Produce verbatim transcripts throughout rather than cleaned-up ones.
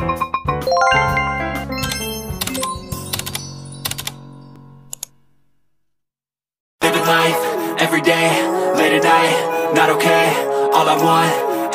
Living life, every day, late at night, not okay. All I want,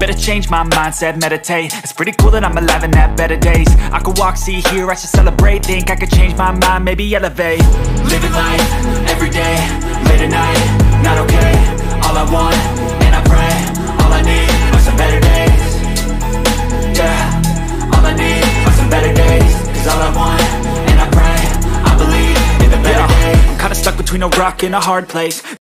Better change my mindset, meditate. It's pretty cool that I'm alive and have better days. I could walk, see, hear, I should celebrate. Think I could change my mind, maybe elevate. Living life, every day, late at night, not okay. All I want, and I pray, all I need are some better days. Yeah, all I need are some better days. Cause all I want, and I pray, I believe in the better yeah. days. I'm kinda stuck between a rock and a hard place.